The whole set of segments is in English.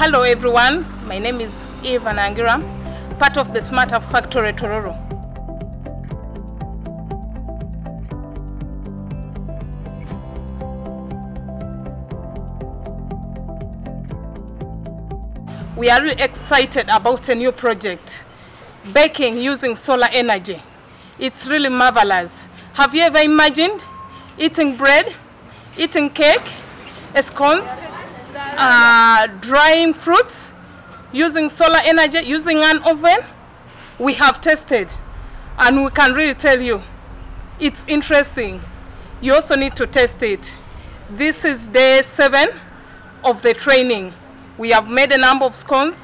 Hello everyone, my name is Eva Nangira, part of the Smarter Factory Tororo. We are really excited about a new project, baking using solar energy. It's really marvelous. Have you ever imagined eating bread, eating cake, scones, drying fruits, using solar energy, using an oven? We have tested and we can really tell you it's interesting. You also need to test it. This is day 7 of the training. We have made a number of scones,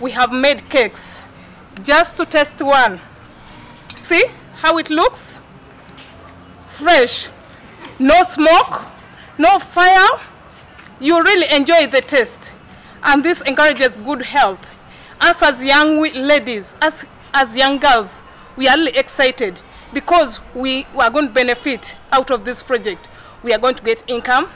we have made cakes, just to test one. See how it looks? Fresh, no smoke, no fire. You really enjoy the taste, and this encourages good health. Us as young ladies, as young girls, we are really excited because we are going to benefit out of this project. We are going to get income,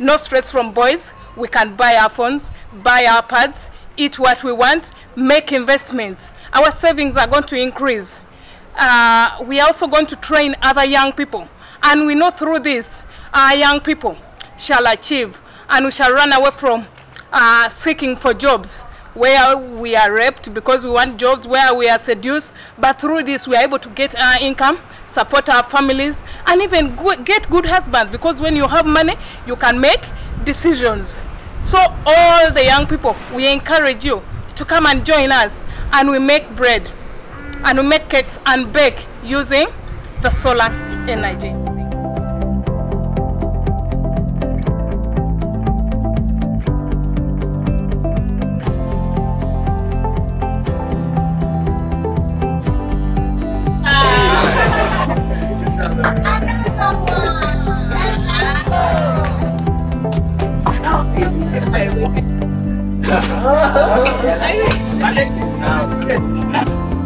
no stress from boys. We can buy our phones, buy our pads, eat what we want, make investments. Our savings are going to increase. We are also going to train other young people, and we know through this our young people shall achieve, and we shall run away from seeking for jobs where we are raped because we want jobs, where we are seduced. But through this, we are able to get our income, support our families, and even get good husbands, because when you have money, you can make decisions. So all the young people, we encourage you to come and join us, and we make bread, and we make cakes and bake using the solar energy. I